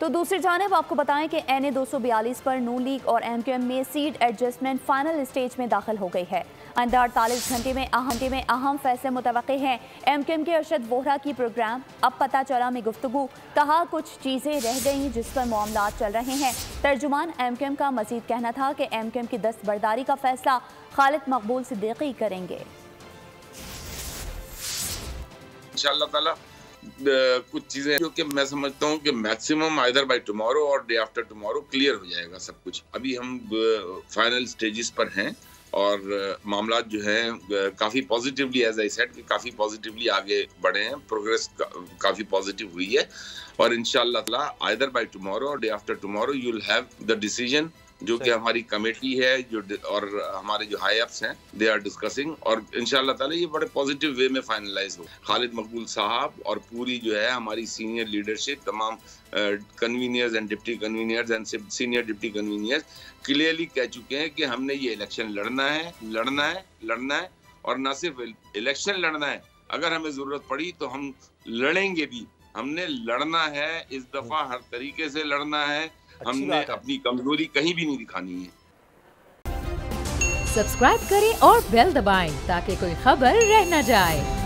तो दूसरी जानब आपको बताएं कि NA 242 पर नून लीग और MQM में सीट एडजस्टमेंट फाइनल स्टेज में दाखिल हो गई है। अंदर 48 घंटे में अहम फैसले मुतवक़्क़े हैं। MQM के अरशद वोहरा की प्रोग्राम अब पता चला में गुफ्तगू, कहा कुछ चीज़ें रह गई जिस पर मामलात चल रहे हैं। तर्जुमान MQM का मजीद कहना था कि MQM की दस्तबरदारी का फैसला खालिद मकबूल सिद्दीकी करेंगे। इंशाअल्लाह ताला कुछ चीजें जो कि मैं समझता हूँ कि मैक्सिमम आइदर बाय टुमारो और डे आफ्टर टुमारो क्लियर हो जाएगा सब कुछ। अभी हम फाइनल स्टेजेस पर हैं और मामला जो हैं काफ़ी पॉजिटिवली एज आई सेड कि काफ़ी पॉजिटिवली आगे बढ़े हैं। प्रोग्रेस काफ़ी पॉजिटिव हुई है और इंशाअल्लाह ताला आइदर बाय टुमारो और day after tomorrow you will have the decision जो कि हमारी कमेटी है जो और हमारे जो हाई अप्स हैं दे आर डिस्कसिंग और इंशाल्लाह ताला ये बड़े पॉजिटिव वे में फाइनलाइज हो। खालिद मकबूल साहब और पूरी जो है हमारी सीनियर लीडरशिप तमाम conveners and deputy conveners and senior deputy conveners clearly कह चुके हैं कि हमने ये इलेक्शन लड़ना है और ना सिर्फ इलेक्शन लड़ना है, अगर हमें ज़रूरत पड़ी तो हम लड़ेंगे भी। हमने लड़ना है इस दफ़ा, हर तरीके से लड़ना है, हमने अपनी कमजोरी कहीं भी नहीं दिखानी है। सब्सक्राइब करें और बेल दबाएं ताकि कोई खबर रह न जाए।